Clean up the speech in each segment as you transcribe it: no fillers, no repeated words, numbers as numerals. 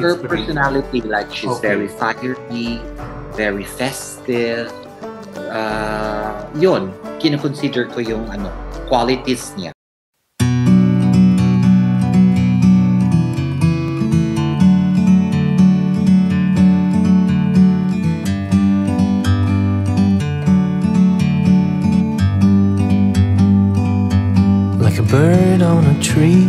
her personality, like she's very fiery, very festive. Yun, kinoconsider ko yung ano, qualities niya. Like a bird on a tree,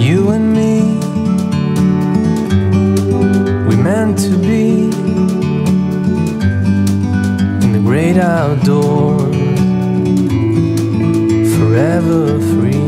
you and me. Meant to be in the great outdoors, forever free.